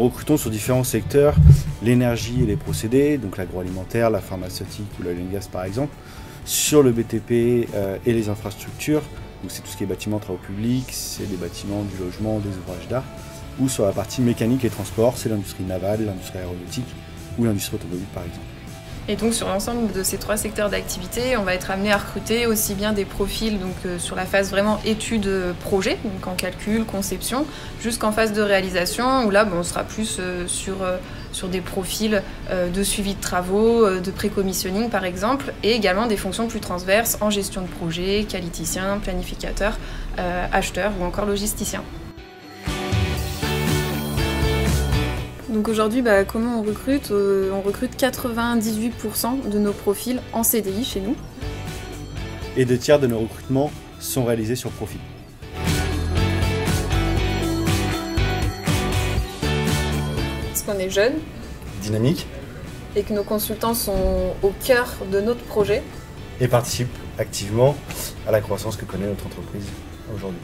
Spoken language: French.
nous recrutons sur différents secteurs, l'énergie et les procédés, donc l'agroalimentaire, la pharmaceutique ou l'oil and gas par exemple, sur le BTP et les infrastructures, donc c'est tout ce qui est bâtiments, travaux publics, c'est les bâtiments, du logement, des ouvrages d'art, ou sur la partie mécanique et transport, c'est l'industrie navale, l'industrie aéronautique ou l'industrie automobile par exemple. Et donc sur l'ensemble de ces trois secteurs d'activité, on va être amené à recruter aussi bien des profils donc, sur la phase vraiment études-projet, donc en calcul, conception, jusqu'en phase de réalisation, où là on sera plus sur des profils de suivi de travaux, de pré-commissioning par exemple, et également des fonctions plus transverses en gestion de projet, qualiticien, planificateur, acheteur ou encore logisticien. Donc aujourd'hui, comment on recrute ? On recrute 98% de nos profils en CDI chez nous. Et 2 tiers de nos recrutements sont réalisés sur profil. Parce qu'on est jeune. Dynamique. Et que nos consultants sont au cœur de notre projet. Et participent activement à la croissance que connaît notre entreprise aujourd'hui.